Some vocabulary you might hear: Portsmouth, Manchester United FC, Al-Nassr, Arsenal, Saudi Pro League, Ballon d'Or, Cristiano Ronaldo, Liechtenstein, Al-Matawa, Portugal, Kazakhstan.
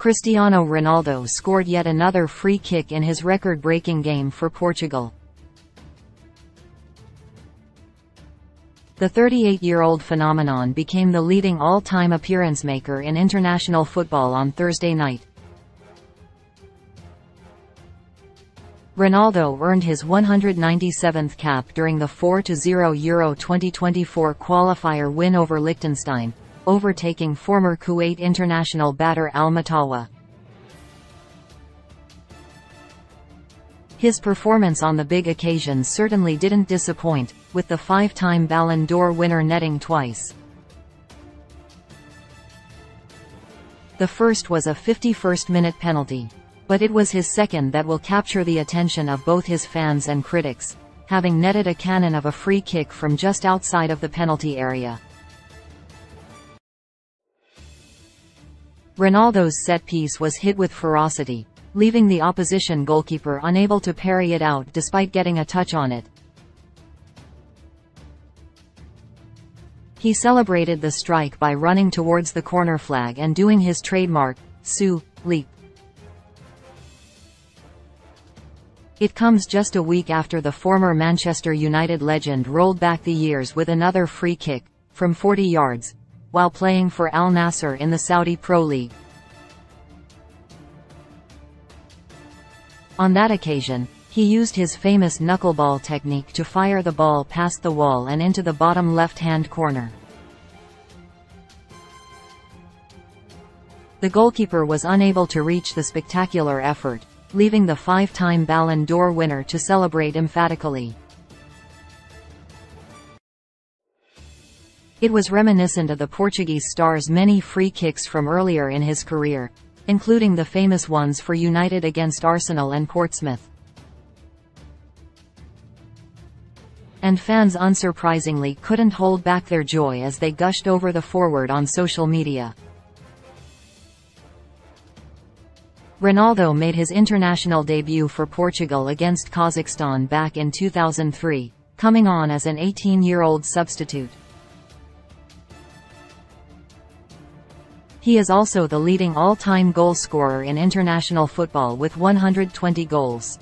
Cristiano Ronaldo scored yet another free kick in his record-breaking game for Portugal. The 38-year-old phenomenon became the leading all-time appearance maker in international football on Thursday night. Ronaldo earned his 197th cap during the 4-0 Euro 2024 qualifier win over Liechtenstein, overtaking former Kuwait international batter Al-Matawa. His performance on the big occasion certainly didn't disappoint, with the five-time Ballon d'Or winner netting twice. The first was a 51st-minute penalty, but it was his second that will capture the attention of both his fans and critics, having netted a cannon of a free kick from just outside of the penalty area. Ronaldo's set-piece was hit with ferocity, leaving the opposition goalkeeper unable to parry it out despite getting a touch on it. He celebrated the strike by running towards the corner flag and doing his trademark, "Su, leap." It comes just a week after the former Manchester United legend rolled back the years with another free kick, from 40 yards, while playing for Al-Nassr in the Saudi Pro League. On that occasion, he used his famous knuckleball technique to fire the ball past the wall and into the bottom left-hand corner. The goalkeeper was unable to reach the spectacular effort, leaving the five-time Ballon d'Or winner to celebrate emphatically. It was reminiscent of the Portuguese star's many free kicks from earlier in his career, including the famous ones for United against Arsenal and Portsmouth. And fans unsurprisingly couldn't hold back their joy as they gushed over the forward on social media. Ronaldo made his international debut for Portugal against Kazakhstan back in 2003, coming on as an 18-year-old substitute. He is also the leading all-time goal scorer in international football with 120 goals.